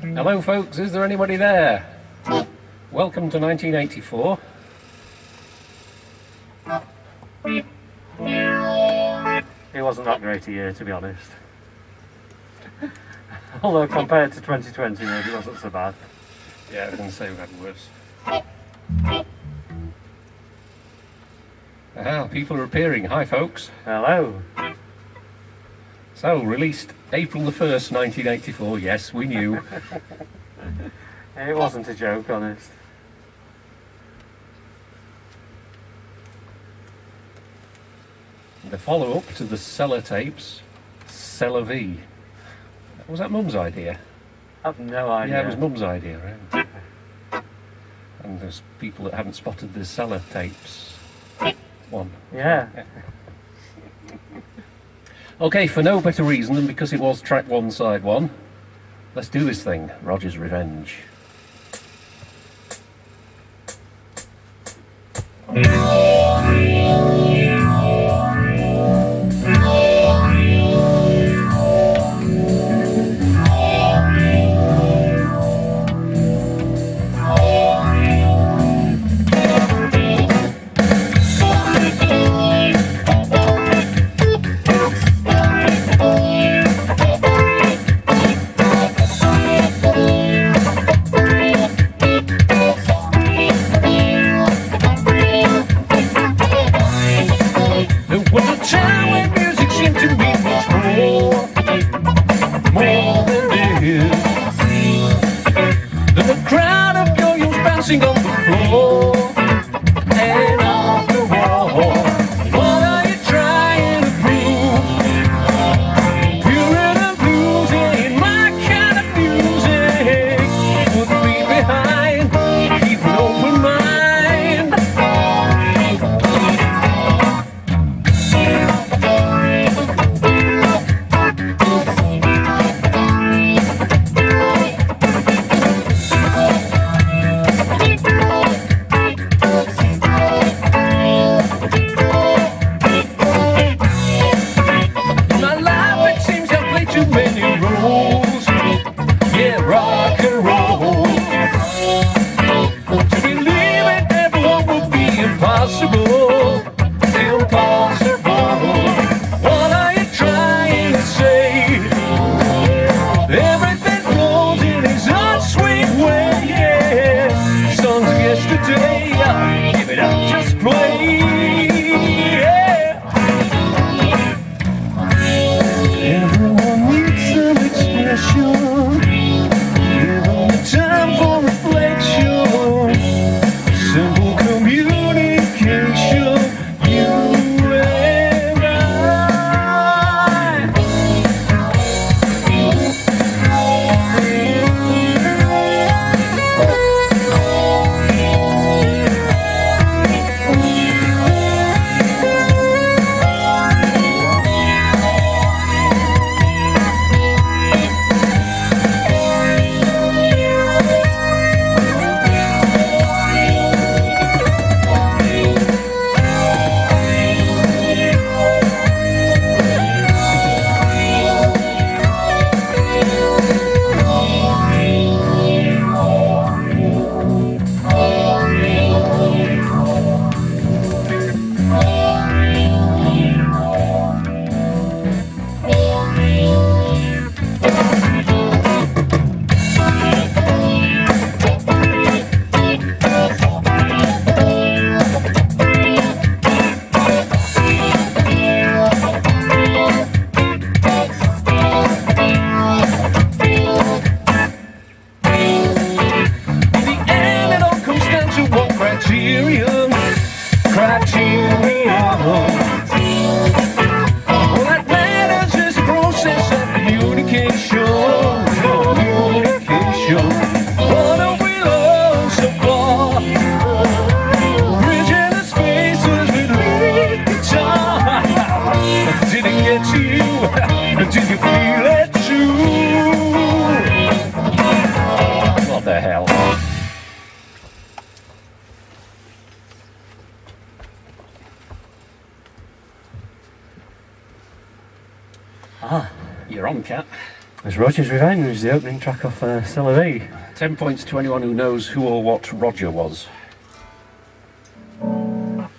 Hello folks, is there anybody there? Welcome to 1984. It wasn't that great a year, to be honest. Although compared to 2020, maybe it wasn't so bad. Yeah, I can say we had worse. Ah, people are appearing. Hi folks. Hello. So, released April the 1st, 1984. Yes, we knew. It wasn't a joke, honest. The follow-up to the Cellar Tapes, Cellar V. Was that Mum's idea? I've no idea. Yeah, it was Mum's idea, right? And there's people that haven't spotted the Cellar Tapes one. Yeah. Okay, for no better reason than because it was track one, side one, let's do this thing, Roger's Revenge. You're on, Cat. was Roger's Revenge, was the opening track off Cellar V. 10 points to anyone who knows who or what Roger was.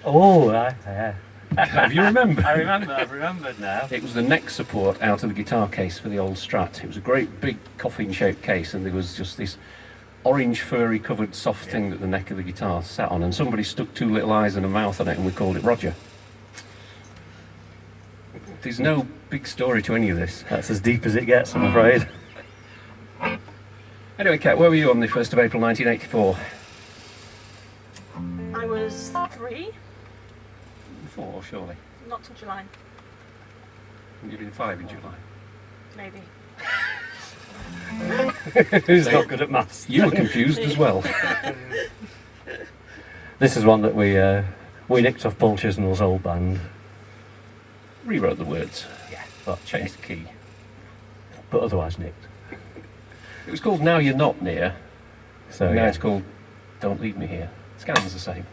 Oh, have you remembered? I remember, I've remembered now. It was the neck support out of the guitar case for the old Strat. It was a great big coffin-shaped case, and there was just this orange furry covered soft thing that the neck of the guitar sat on, and somebody stuck two little eyes and a mouth on it, and we called it Roger. There's no big story to any of this. That's as deep as it gets, I'm afraid. Anyway, Kat, where were you on the 1st of April 1984? I was 3. 4, surely. Not till July. You've been 5 in July? Maybe. Who's not good at maths? You were confused as well. This is one that we nicked off Paul Chisnell's old band. Rewrote the words. Yeah. But changed the key. But otherwise nicked. It was called Now You're Not Near. So now it's called Don't Leave Me Here. It sounds the same.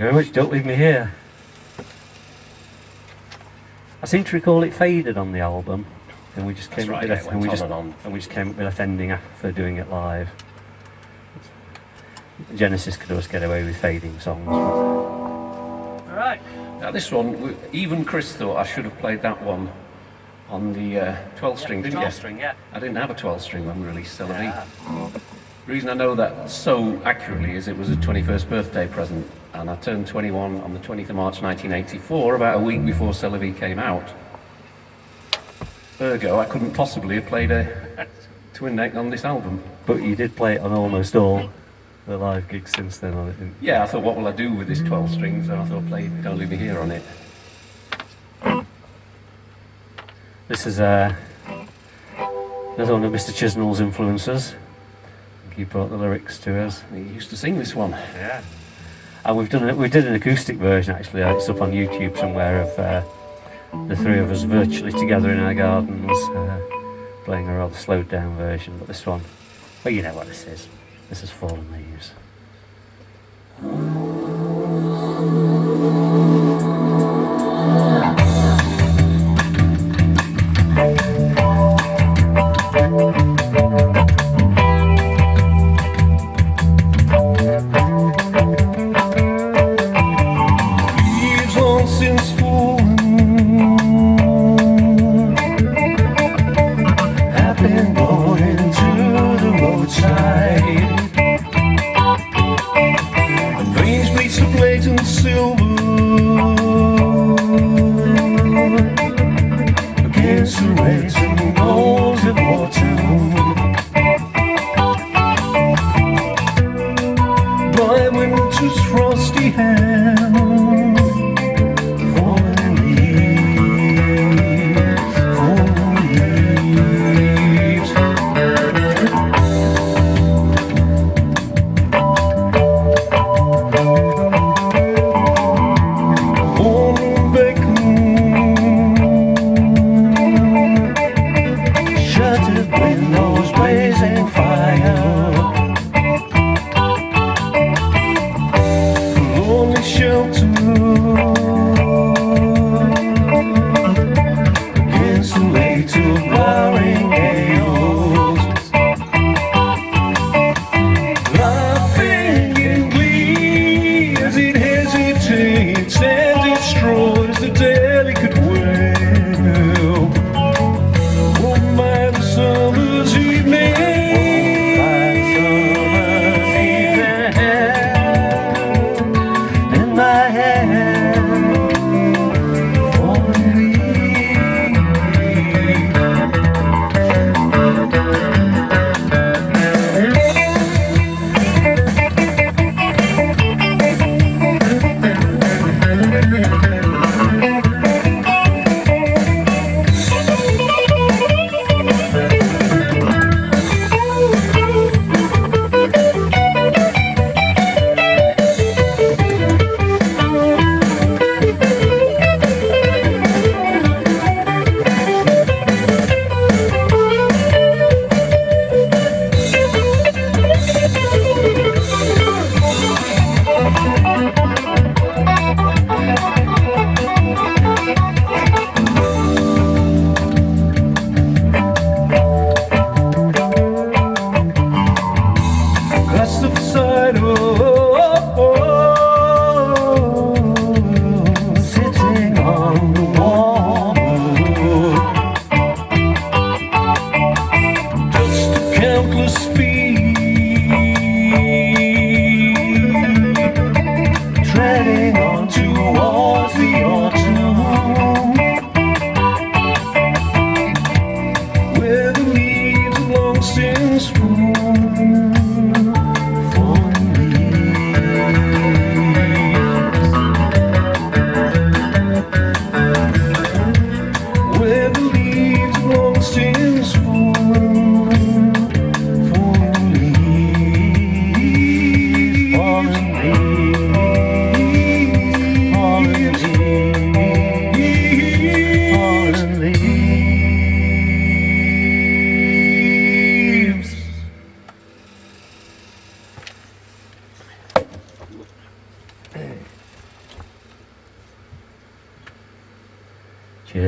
very much, Don't Leave Me Here. I seem to recall it faded on the album, and we just came up with that ending after doing it live. Genesis could always get away with fading songs. Alright, now this one, even Chris thought I should have played that one on the 12-string. Yeah, I didn't have a 12-string when we released Cellar V. The reason I know that so accurately is it was a 21st birthday present, and I turned 21 on the 20th of March 1984, about a week before Cellar V came out. Ergo, I couldn't possibly have played a twin neck on this album. But you did play it on almost all the live gigs since then, I think. Yeah, I thought, what will I do with this 12 strings? And I thought, play Don't Leave Me Here on it. This is another one of Mr. Chisnell's influences. He brought the lyrics to us. He used to sing this one. Yeah. And we've done it. We did an acoustic version actually. It's up on YouTube somewhere of the three of us virtually together in our gardens, playing a rather slowed down version. But this one, well, you know what this is. This is Fallen Leaves.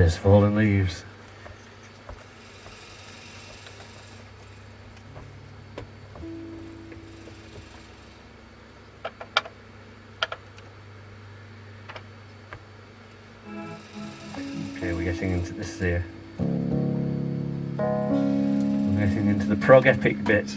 Here's Fallen Leaves. Okay, we're getting into this here. We're getting into the prog epic bit.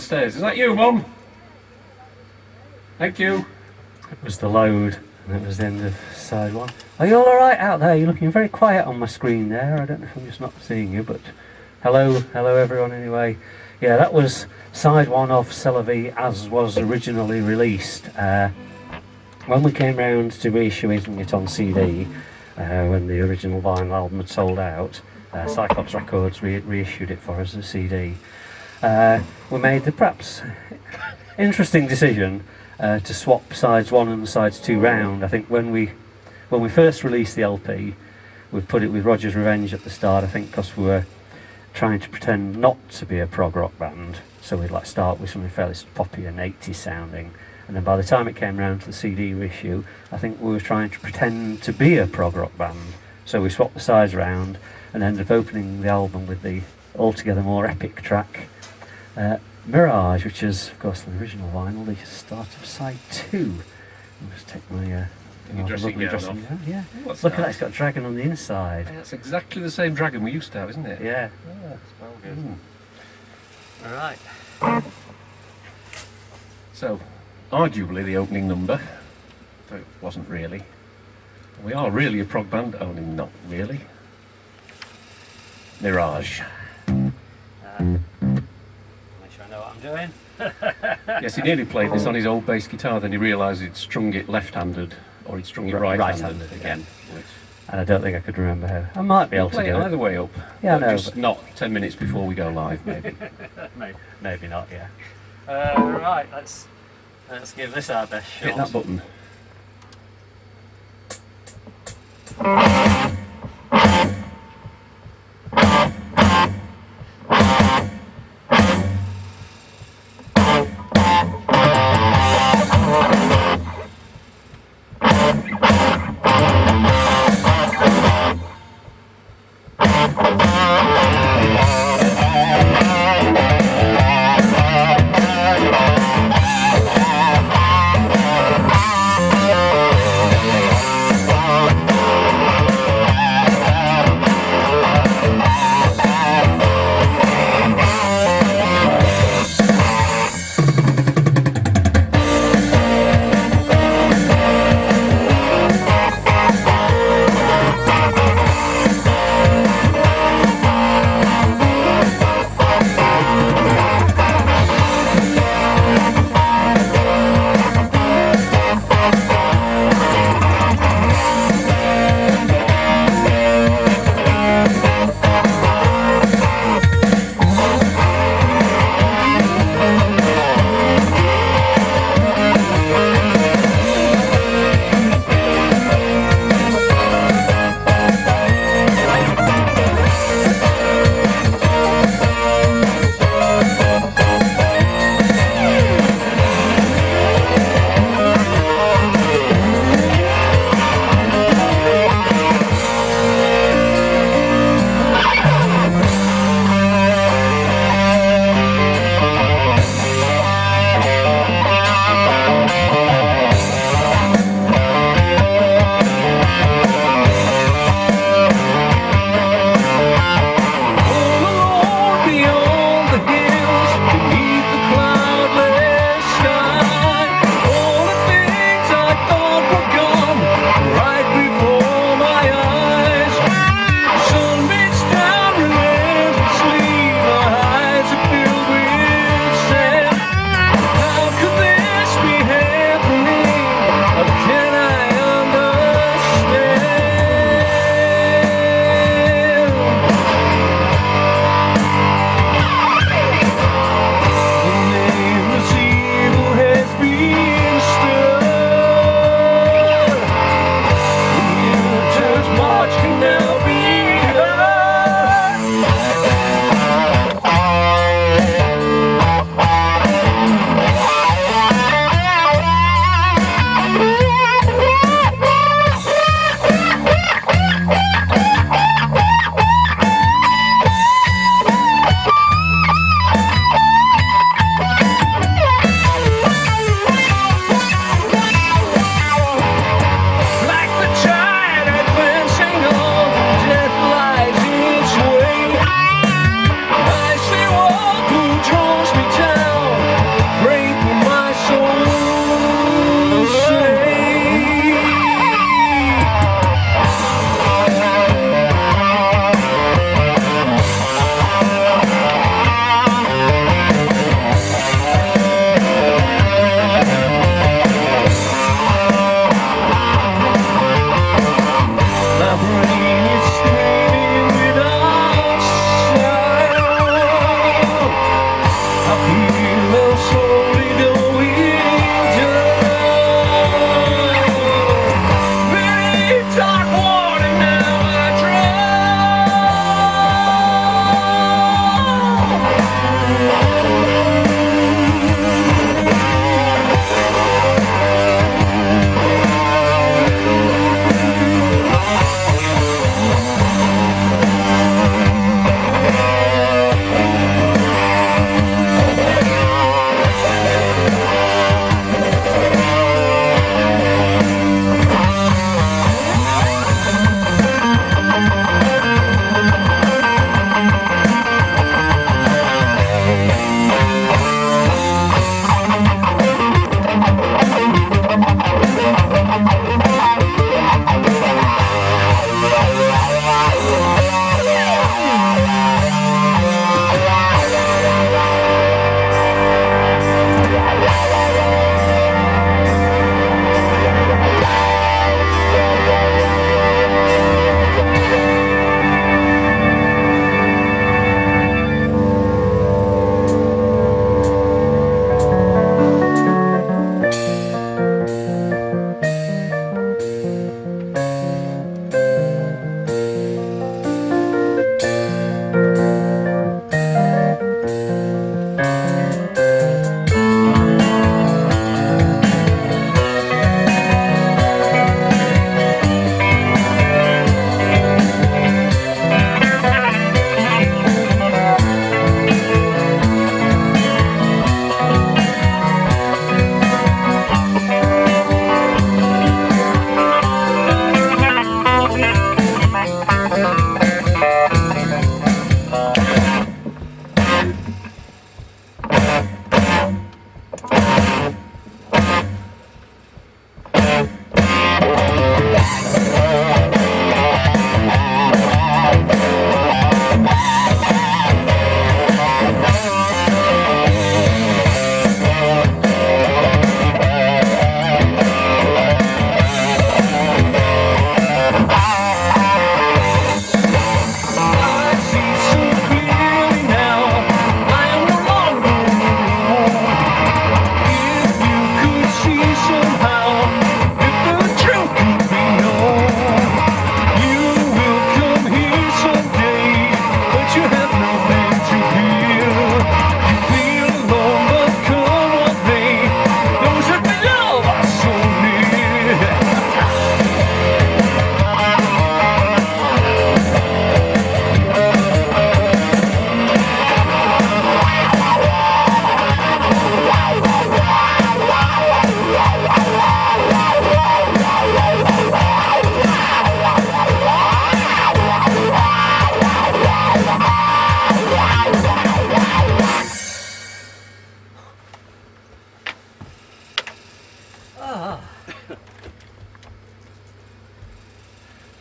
the stairs. Is that you, Mum? Thank you. It was The Load, and it was the end of side one. Are you all right out there? You're looking very quiet on my screen there. I don't know if I'm just not seeing you, but hello everyone anyway. Yeah, that was side one of Cellar V as was originally released. When we came round to reissuing it on CD, when the original vinyl album had sold out, Cyclops Records reissued it for us as a CD. We made the perhaps interesting decision to swap sides one and sides two round. I think when we first released the LP, we put it with Roger's Revenge at the start, I think, because we were trying to pretend not to be a prog rock band, so we'd like start with something fairly poppy and 80s sounding, and then by the time it came round to the CD reissue, I think we were trying to pretend to be a prog rock band, so we swapped the sides round and ended up opening the album with the altogether more epic track Mirage, which is of course the original vinyl, the start of side two. I'll just take my dressing gown. Yeah. Look at that, it's got a dragon on the inside. Yeah, that's exactly the same dragon we used to have, isn't it? Yeah. Oh, that's well good. Mm. Alright. So, arguably the opening number, though it wasn't really. We are really a prog band, only not really. Mirage. Make sure I know what I'm doing. Yes, he nearly played this on his old bass guitar, then he realised he'd strung it left-handed. Or he'd strung it right-handed again. And I don't think I could remember how. I might be able to do it either way up. Yeah, no, just not 10 minutes before we go live, maybe. Maybe not. Yeah. Right, let's give this our best shot. Hit that button.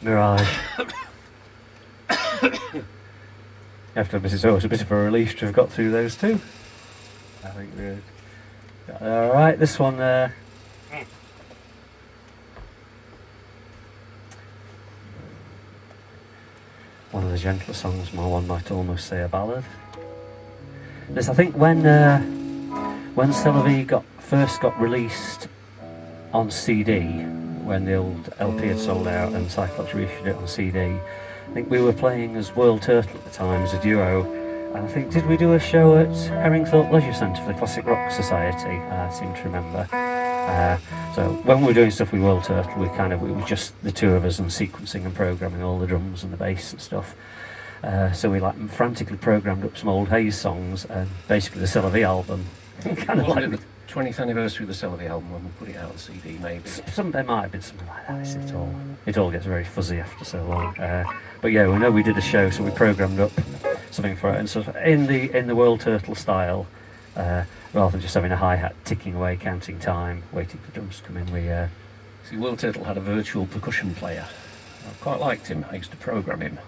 Mirage. After it's always a bit of a relief to have got through those two. I think we're all right. This one, one of the gentler songs, one might almost say a ballad. This, I think, when Cellar V first got released on CD, when the old LP had sold out and Cyclops reissued it on CD. I think we were playing as World Turtle at the time, as a duo, and I think, did we do a show at Herringthorpe Leisure Centre for the Classic Rock Society? I seem to remember. So when we were doing stuff with World Turtle, it was just the two of us and sequencing and programming all the drums and the bass and stuff. So we frantically programmed up some old Haze songs and basically the Cellar V album. The 20th anniversary of the Cellar V album when we put it out on CD, maybe. There might have been something like that. It all gets very fuzzy after so long. But yeah, we know we did a show, so we programmed up something for it, and sort of in the World Turtle style, rather than just having a hi-hat ticking away, counting time, waiting for drums to come in. See, World Turtle had a virtual percussion player. I quite liked him. I used to program him.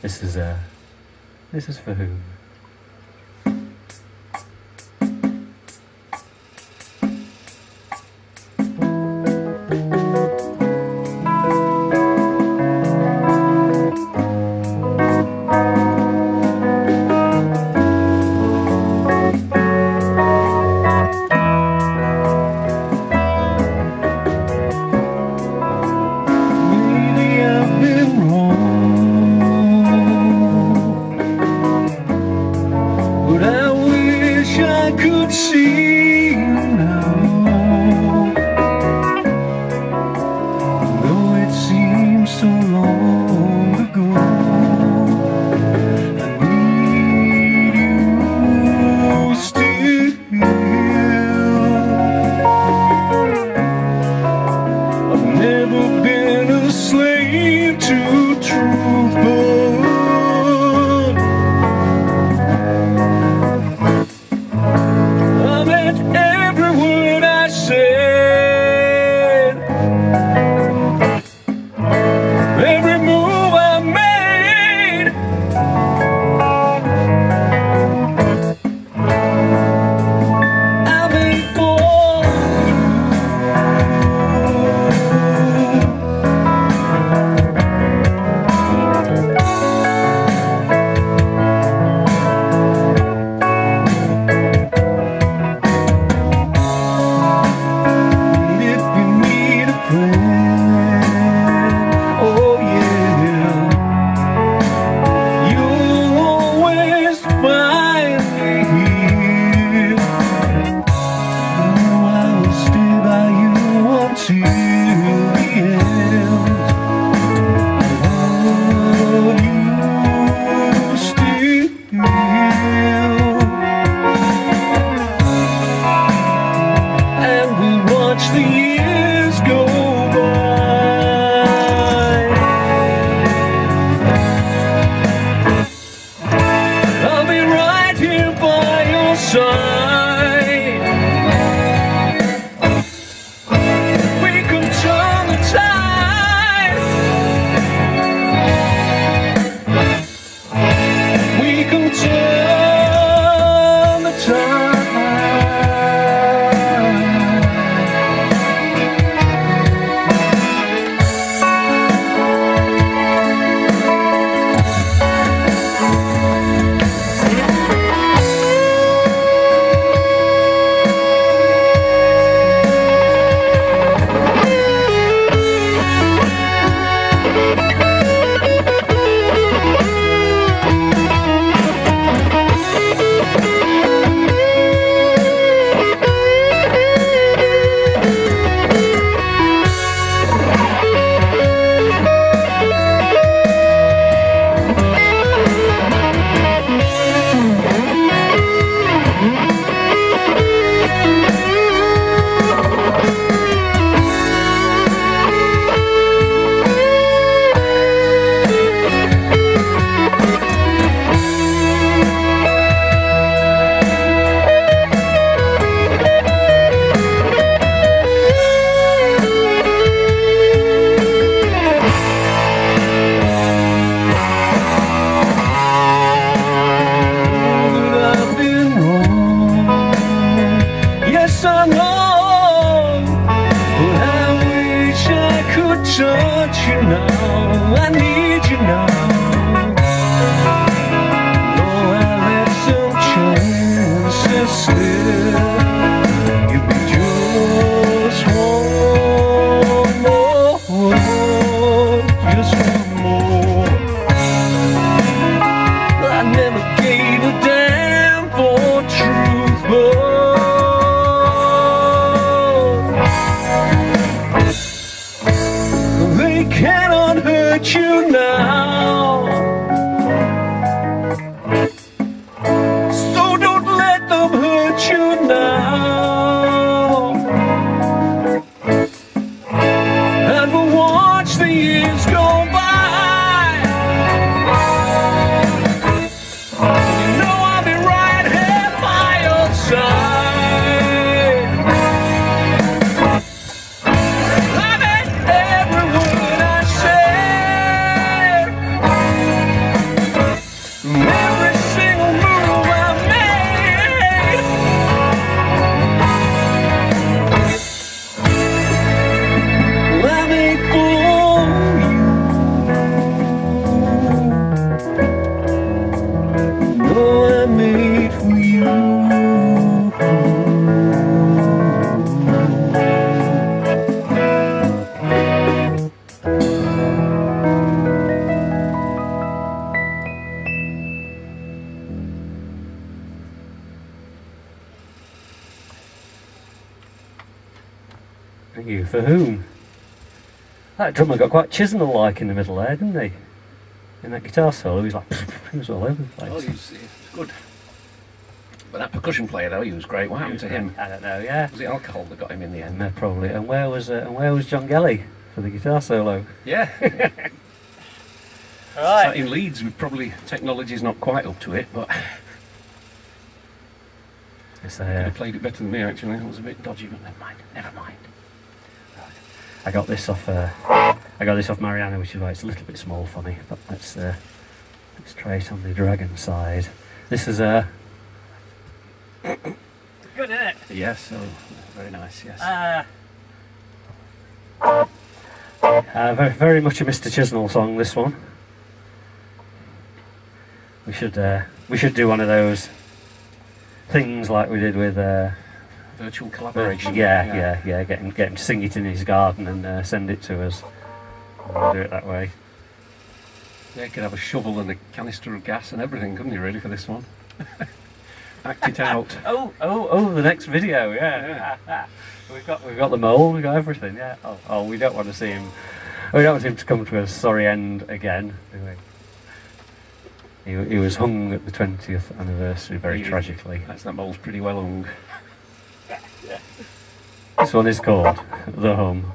This is for whom? For whom? That drummer got quite Chisnell-like in the middle there, didn't he? In that guitar solo, he's like, he was all over the place. Oh, he was good. But that percussion player though, he was great. What happened to him? I don't know. Yeah. Was it alcohol that got him in the end? No, probably. And where was John Gelly for the guitar solo? Yeah. All right. So in Leeds, we probably technology's not quite up to it, but yes, I could have played it better than me actually. It was a bit dodgy, but never mind. Never mind. I got this off Mariana, which is why it's a little bit small for me. But let's try it on the dragon side. This is a good, isn't it? Yes, oh, very nice. Yes. Very, very much a Mr. Chisnell song. This one. We should do one of those things like we did with. Virtual collaboration. Yeah. Get him to sing it in his garden and send it to us. We'll do it that way. Yeah, he could have a shovel and a canister of gas and everything, couldn't he, really, for this one? Act it out. Oh, the next video, yeah. We've got the mole, we've got everything, yeah. Oh, we don't want to see him. We don't want him to come to a sorry end again, do we? He was hung at the 20th anniversary, very tragically. That's that mole's pretty well hung. Yeah. This one is called The Hum.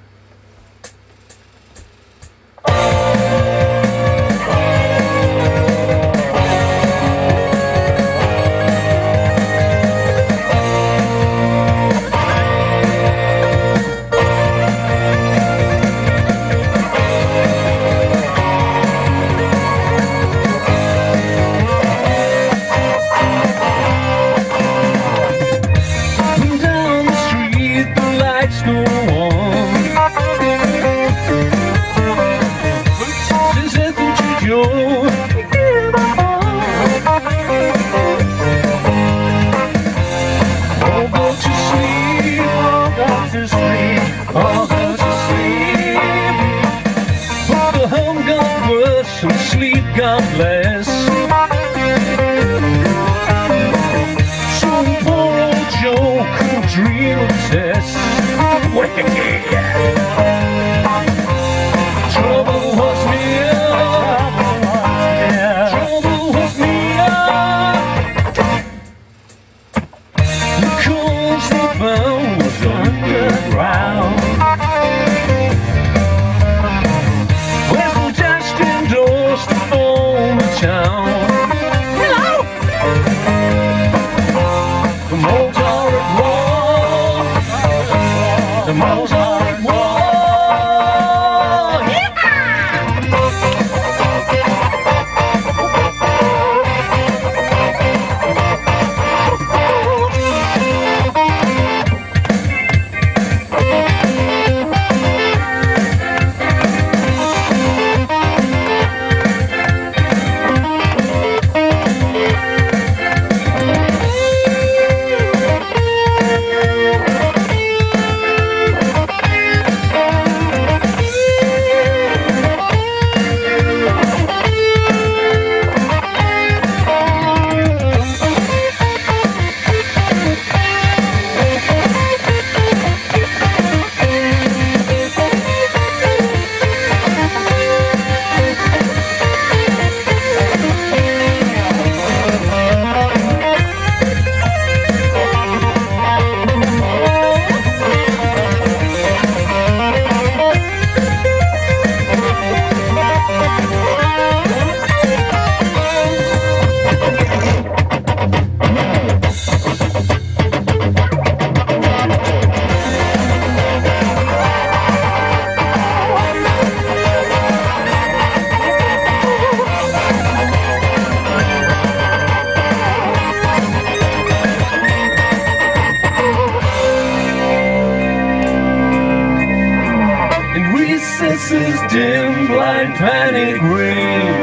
faces dim, blind panic real.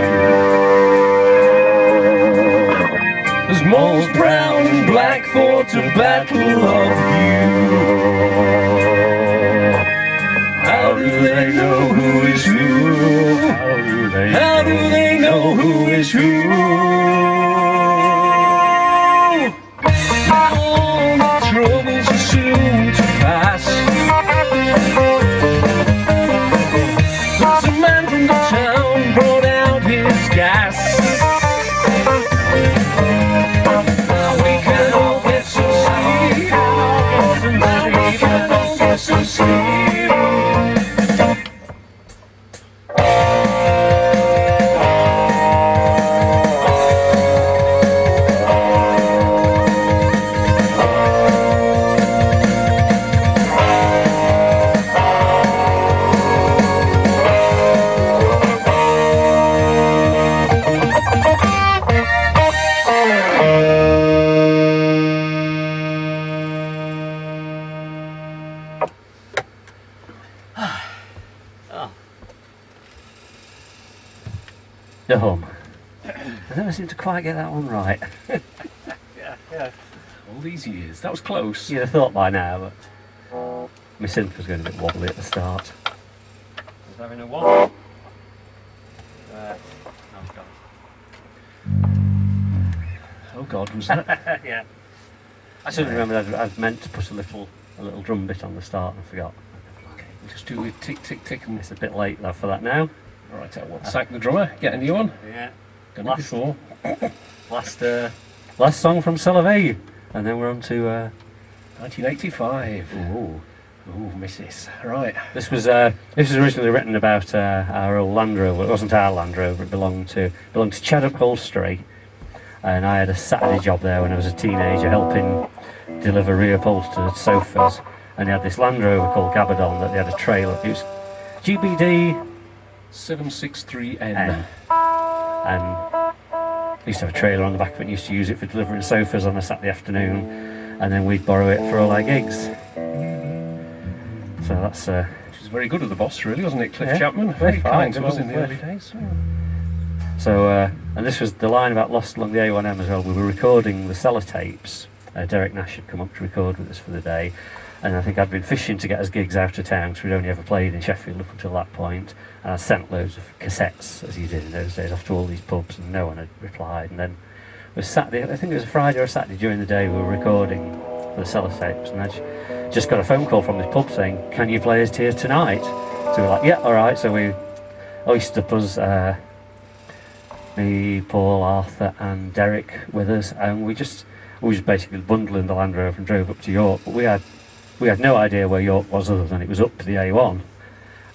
As moles brown and black fought a battle of you. How do they know who is who? How do they know who is who? Quite get that one right. yeah. All these years. That was close. You'd have thought by now, but my synth was going a bit wobbly at the start. Was there in a wobble? Oh God. Oh God, was that? Yeah. I suddenly remember I'd meant to put a little drum bit on the start and I forgot. Okay, we'll just do a tick tick tick. And it's a bit late though for that now. All right, sack the drummer, get a new one. Yeah. Last song from Cellar V, and then we're on to 1985. Ooh, missus. Right. This was originally written about our old Land Rover. It wasn't our Land Rover. It belonged to Chad Upholstery, and I had a Saturday job there when I was a teenager, helping deliver reupholstered sofas. And they had this Land Rover called Gabadon that they had a trailer. It was GBD 763N. And I used to have a trailer on the back of it and used to use it for delivering sofas on a Saturday afternoon, and then we'd borrow it for all our gigs. So that's... Which was very good of the boss, really, wasn't it, Cliff Chapman? Very kind to us in the early days. So, and this was the line about Lost Along the A1M as well. We were recording the Cellar Tapes. Derek Nash had come up to record with us for the day, and I think I'd been fishing to get us gigs out of town because we'd only ever played in Sheffield up until that point. And I sent loads of cassettes, as you did in those days, off to all these pubs, and no one had replied. And then it was Saturday, I think it was a Friday or a Saturday during the day, we were recording for the Cellar Tapes, and I just got a phone call from this pub saying, "Can you play us here tonight?" So we were like, "Yeah, all right." So we oystered us, me, Paul, Arthur, and Derek with us, and we just basically bundled in the Land Rover and drove up to York. But we had no idea where York was other than it was up to the A1.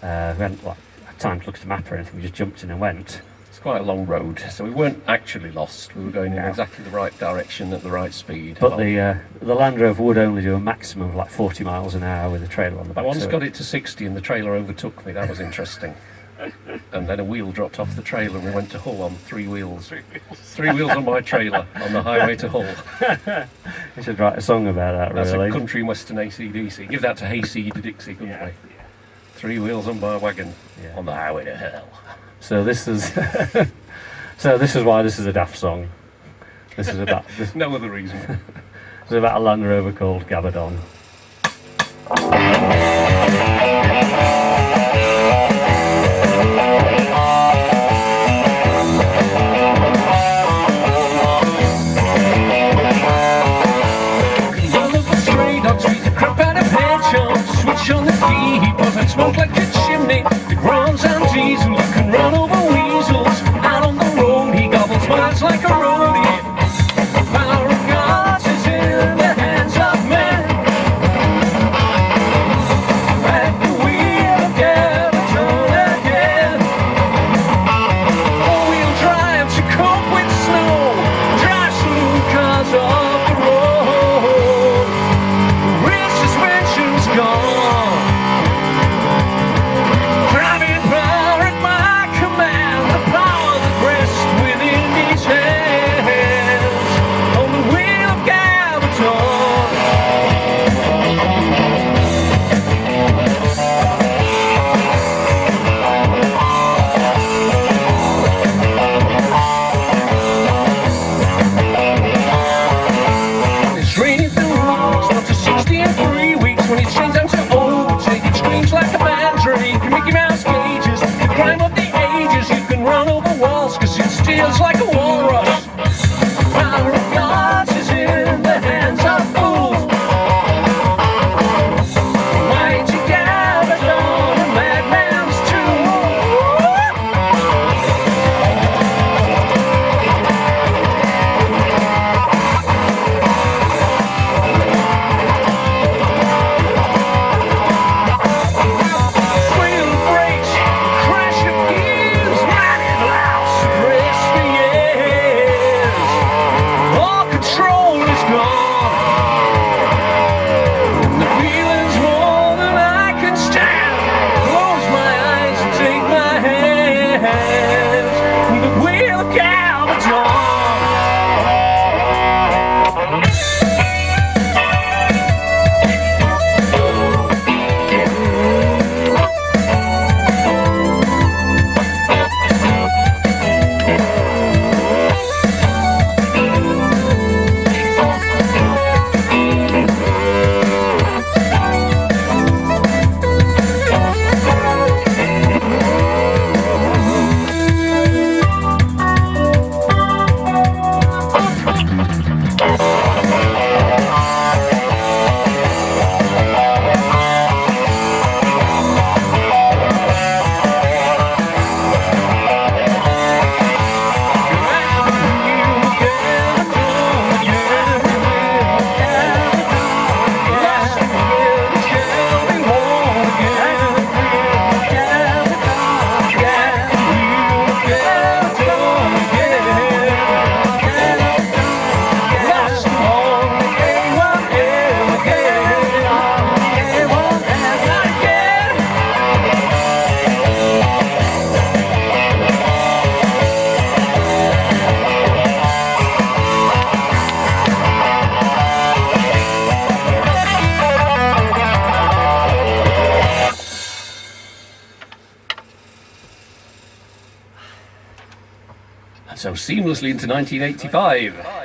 We hadn't had time to look at the map or anything, we just jumped in and went. It's quite a long road, so we weren't actually lost, we were going in exactly the right direction at the right speed. But the Land Rover would only do a maximum of like 40 miles an hour with a trailer on the back. I once got it to 60 and the trailer overtook me, that was interesting. And then a wheel dropped off the trailer and we went to Hull on three wheels. Three wheels on my trailer on the highway to Hull. You should write a song about that, really. That's a country and western ACDC. Give that to Hayseed Dixie, couldn't we? Yeah. Three wheels on my wagon on the highway to hell. So this is why this is a daft song. This is about no other reason. It's about a Land Rover called Gabadon. On the keyboard and smoke like a chimney. The grounds and diesel, you can run over weasels. Out on the road, he gobbles miles like a roadie. The power of God is in the hands of men. so seamlessly into 1985.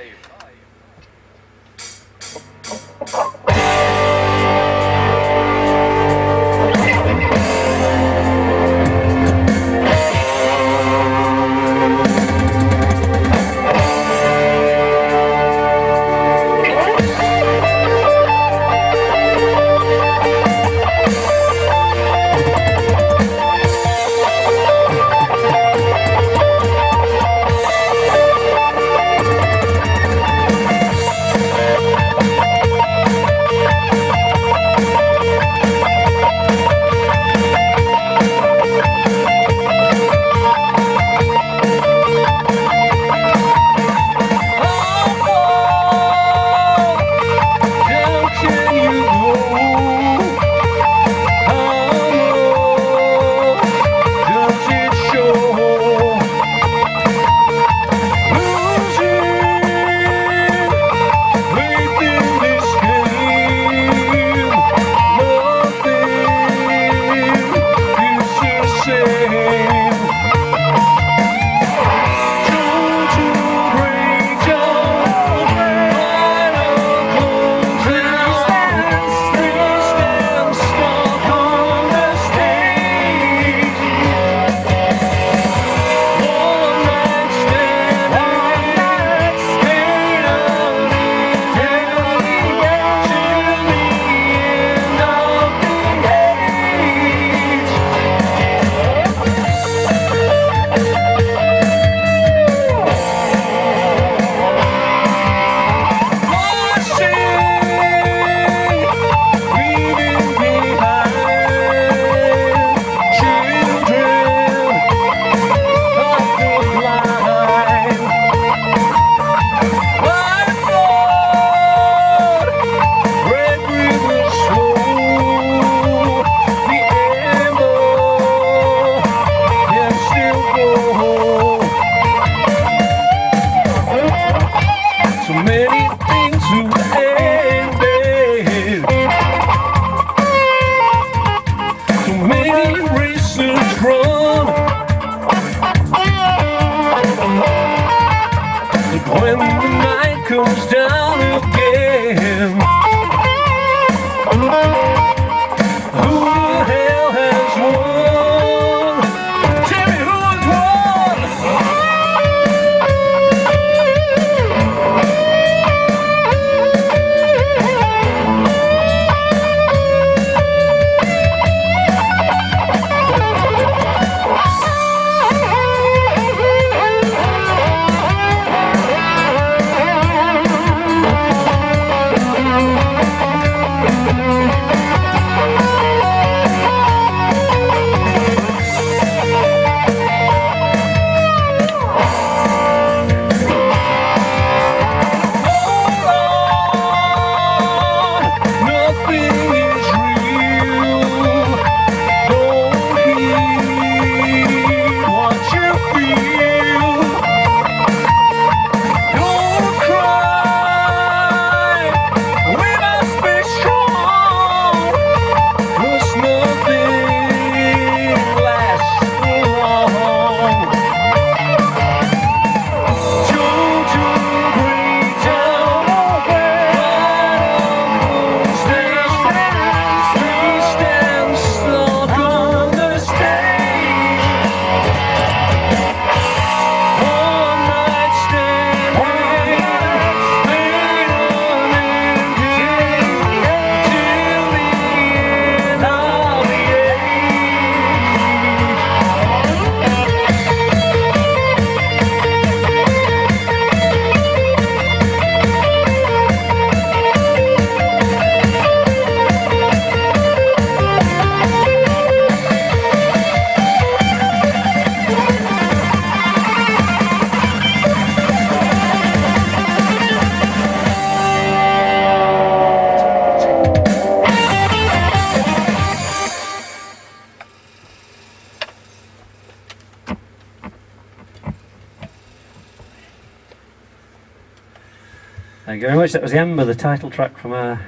Thank you very much. That was Ember, the title track from our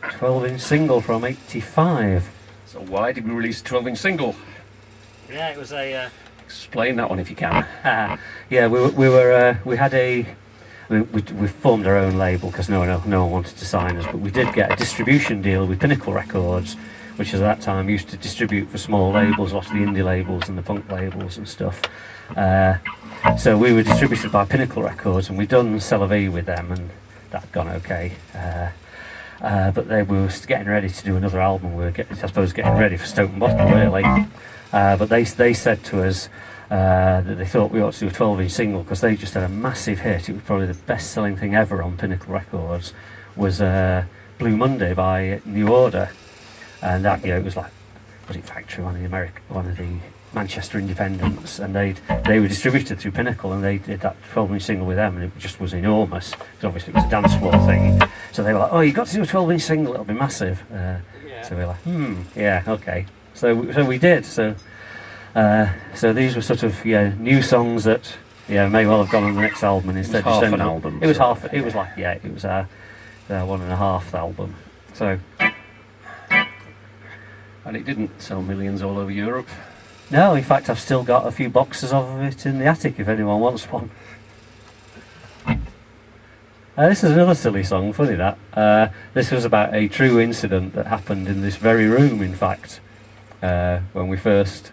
12-inch single from '85. So why did we release a 12-inch single? Yeah, it was a Explain that one if you can. Yeah, we formed our own label because no one wanted to sign us, but we did get a distribution deal with Pinnacle Records, which at that time used to distribute for small labels, a lot of the indie labels and the punk labels and stuff. So we were distributed by Pinnacle Records, and we'd done Cellar V with them, and that had gone okay. But they were getting ready to do another album. We were, getting ready for Stoke and Bottle, really. But they said to us that they thought we ought to do a 12-inch single because they just had a massive hit. It was probably the best-selling thing ever on Pinnacle Records. Was Blue Monday by New Order, and that it was like, was it Factory, one of the Manchester Independents, and they were distributed through Pinnacle, and they did that 12-inch single with them, and it just was enormous because obviously it was a dance floor thing. So they were like, oh, you got to do a 12-inch single; it'll be massive. So we were like, yeah, okay. So we did. So these were sort of new songs that may well have gone on the next album, and instead just an album. It was half. It was like it was a 1.5 album. So and it didn't sell millions all over Europe. No, in fact, I've still got a few boxes of it in the attic if anyone wants one. This is another silly song. Funny that. This was about a true incident that happened in this very room. In fact. When we first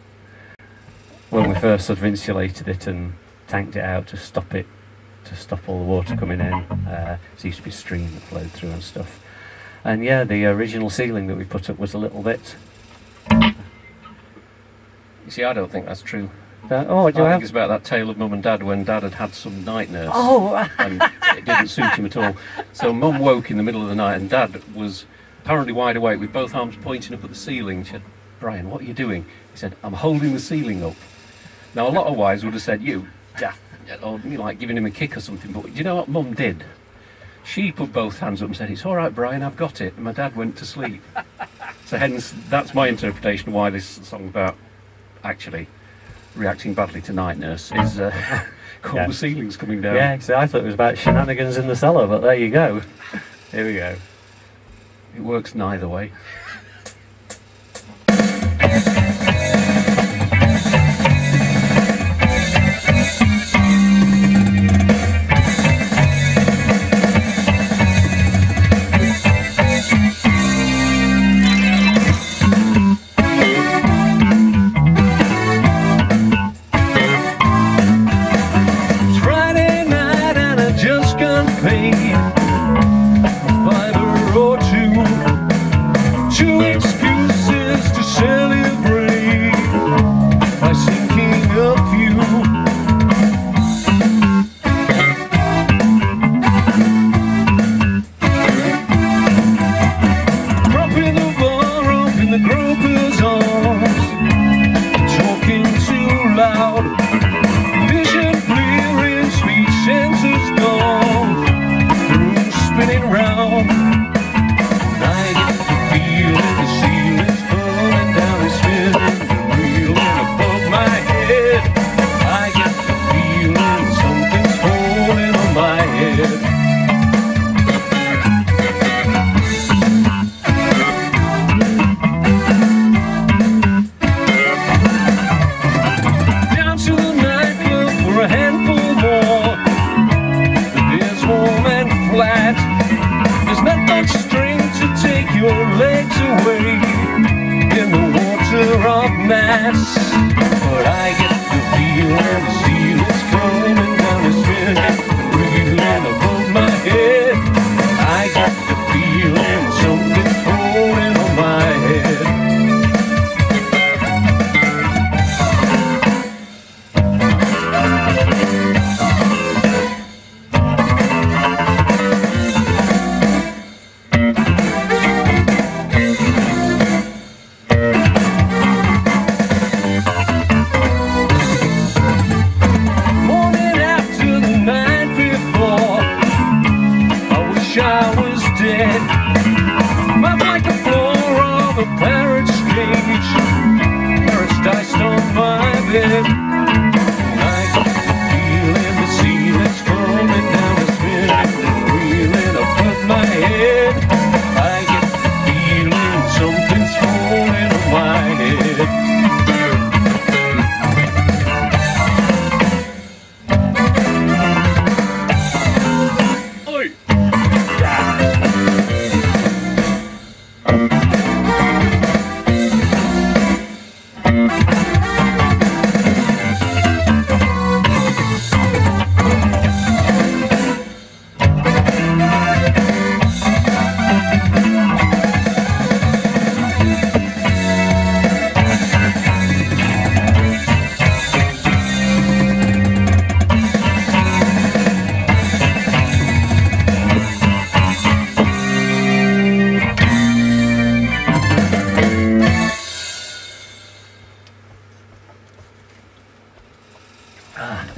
sort of insulated it and tanked it out to stop all the water coming in, it used to be a stream that flowed through and stuff. And yeah, the original ceiling that we put up was a little bit. You see, I don't think that's true. I think it's about that tale of Mum and Dad when Dad had some night nurse. Oh, and it didn't suit him at all. So Mum woke in the middle of the night, and Dad was apparently wide awake with both arms pointing up at the ceiling. She said, "Brian, what are you doing?" He said, "I'm holding the ceiling up." Now, a lot of wives would have said, "You daft," or like giving him a kick or something. But do you know what Mum did? She put both hands up and said, "It's all right, Brian, I've got it." And my dad went to sleep. So hence, that's my interpretation of why this song about actually reacting badly to night nurse is called "The Ceiling's Coming Down." Yeah, so I thought it was about shenanigans in the cellar, but there you go. Here we go. It works neither way.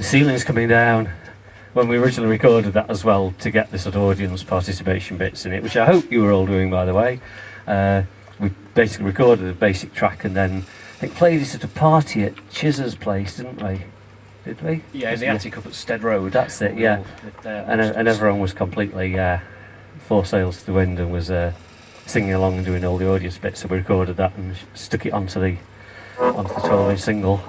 Ceiling's Coming Down, when we originally recorded that as well, to get the sort of audience participation bits in it, which I hope you were all doing, by the way. We basically recorded a basic track and then I think played this at a party at Chizer's place, didn't we? Did we? Yeah, in the attic up at Stead Road. That's it, yeah. And everyone was completely four sails to the wind and was singing along and doing all the audience bits, so we recorded that and stuck it onto the 12-inch single.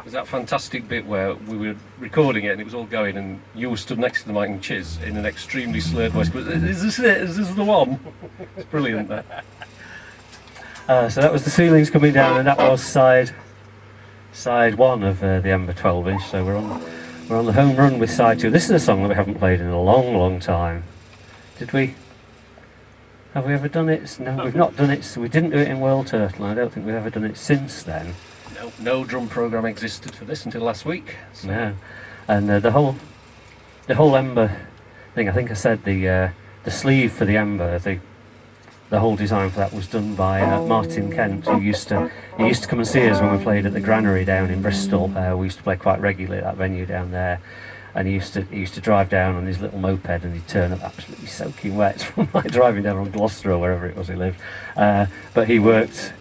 It was that fantastic bit where we were recording it and it was all going and you stood next to the mic and Chiz in an extremely slurred voice, but is this it? Is this the one? It's brilliant there. So that was The Ceiling's Coming Down, and that was side one of the Ember 12-inch. So we're on the home run with side two. This is a song that we haven't played in a long, long time. Did we? Have we ever done it? No, we've not done it. So we didn't do it in World Turtle. I don't think we've ever done it since then. No drum program existed for this until last week. So. No, and the whole Ember thing. I think I said the sleeve for the Ember, the whole design for that was done by Martin Kent, who used to come and see us when we played at the Granary down in Bristol. We used to play quite regularly at that venue down there, and he used to drive down on his little moped and he'd turn up absolutely soaking wet from like driving down on Gloucester or wherever it was he lived. But he worked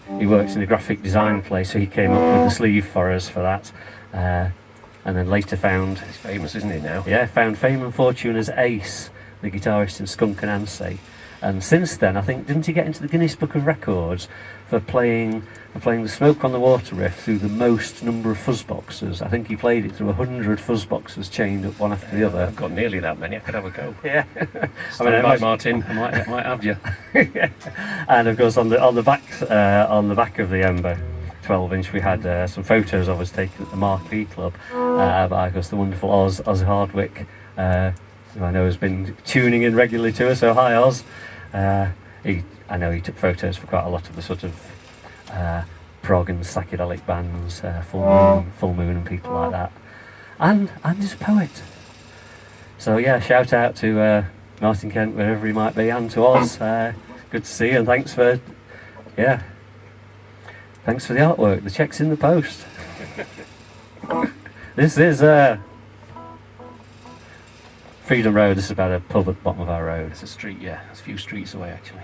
in a graphic design place, so he came up with the sleeve for us for that. And then later found... He's famous, isn't he, now? Yeah, found fame and fortune as Ace, the guitarist in Skunk Anansie. And since then, I think, didn't he get into the Guinness Book of Records for playing the Smoke on the Water riff through the most number of fuzzboxes? I think he played it through 100 fuzzboxes chained up one after the other. I've got nearly that many. I could have a go. Yeah, I mean, by Martin, I might have you. And of course, on the back of the Ember 12-inch, we had some photos of us taken at the Marquee Club by, of course, the wonderful Oz Hardwick, who I know has been tuning in regularly to us. So hi, Oz. I know he took photos for quite a lot of the sort of prog and psychedelic bands, Full Moon and people like that. And he's a poet. So yeah, shout out to Martin Kent, wherever he might be, and to Oz. Good to see you, and thanks for the artwork. The check's in the post. This is Freedom Road. This is about a pub at the bottom of our road. It's a street, yeah. It's a few streets away, actually.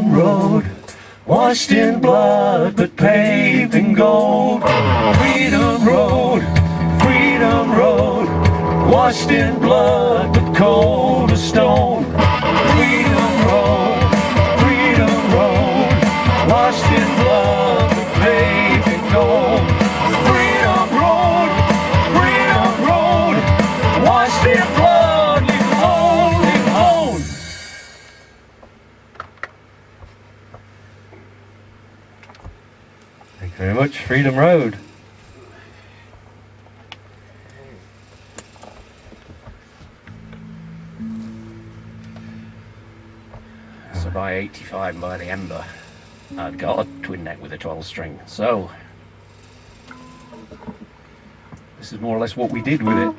Freedom Road, washed in blood but paved in gold. Freedom Road, washed in blood but cold as stone. Freedom Road, washed in blood but paved in gold. Freedom Road, washed in blood you only own. Thank you very much, Freedom Road. By 85, by the Ember, I'd got a twin neck with a 12 string. So, this is more or less what we did with it.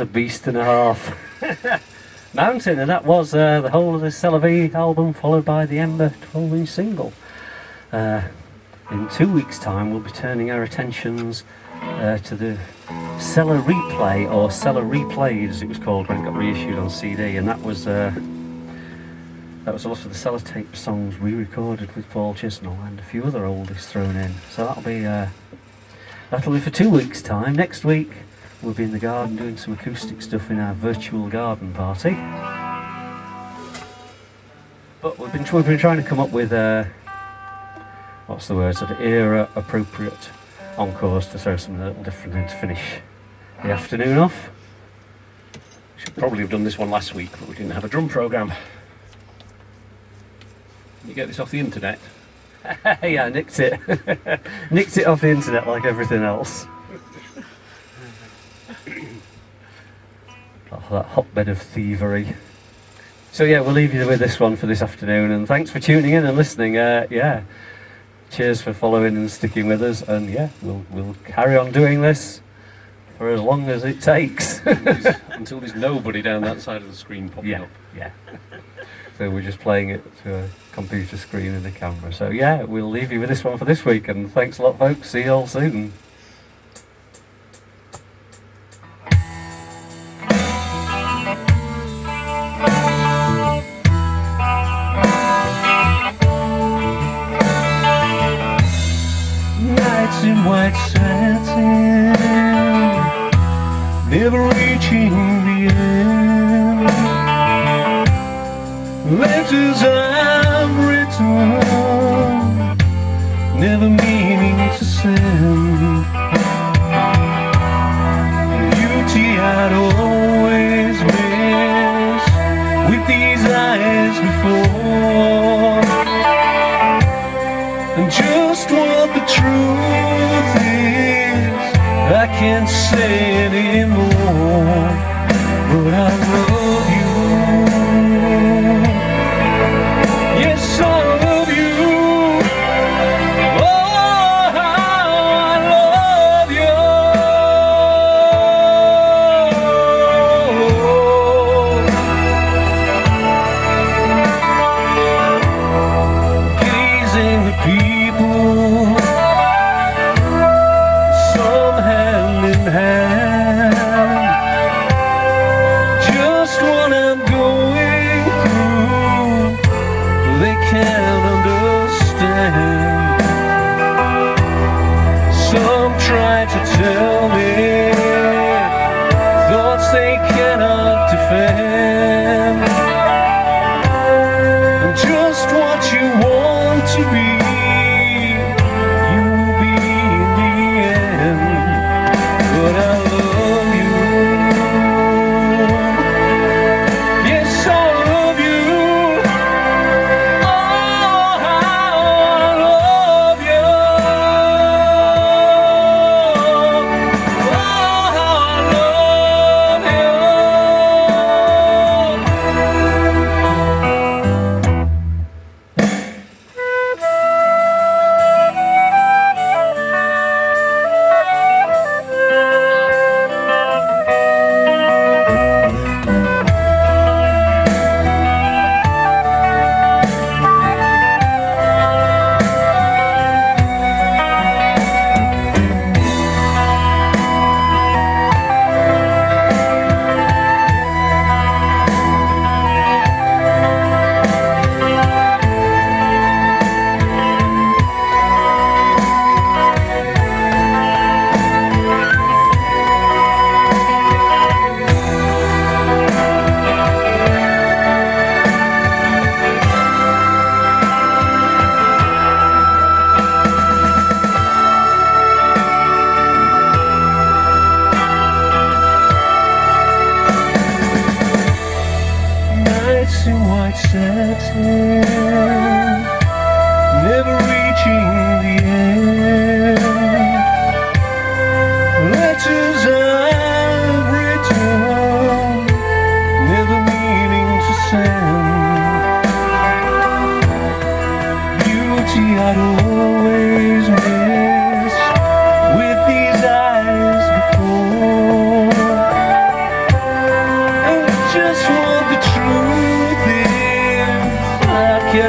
A beast and a half mountain, and that was the whole of the Cellar V album, followed by the Ember 12-inch single. In 2 weeks' time, we'll be turning our attentions to the Cellar Replay, or Cellar Replay as it was called when it got reissued on CD, and that was a lot of the Cellar Tape songs we recorded with Paul Chisnell and a few other oldies thrown in. So that'll be for 2 weeks' time. Next week, we'll be in the garden doing some acoustic stuff in our virtual garden party. But we've been trying to come up with an era-appropriate encores to throw something a little different in to finish. the afternoon off. Should probably have done this one last week, but we didn't have a drum programme. You get this off the internet? Yeah, I nicked it. Nicked it off the internet like everything else. That hotbed of thievery. So yeah, we'll leave you with this one for this afternoon, and thanks for tuning in and listening. Yeah, cheers for following and sticking with us, and yeah, we'll carry on doing this for as long as it takes. Until there's nobody down that side of the screen popping up. Yeah. So we're just playing it to a computer screen and a camera. So yeah, we'll leave you with this one for this week, and thanks a lot, folks. See you all soon. Nights in white satin, never reaching the end. Letters I've written, never meaning to send. Beauty I'd always miss with these eyes before, and just what the truth is I can't say anymore. But I know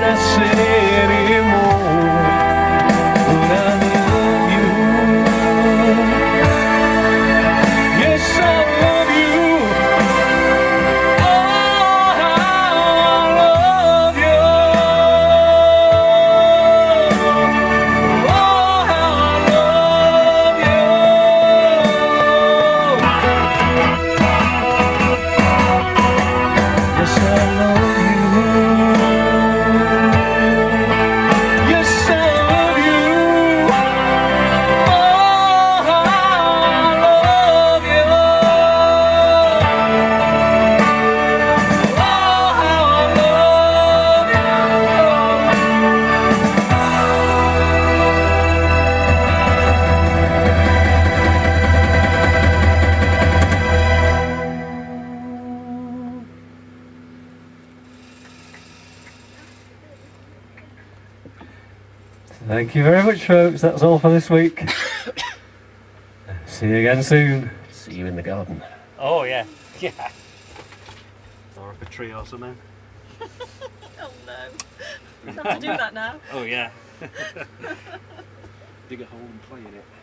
I Thank you very much, folks. That's all for this week. See you again soon. See you in the garden. Oh, yeah. Yeah. Or up a tree or something. Oh, no. I have to do that now. Oh, yeah. Dig a hole and play in it.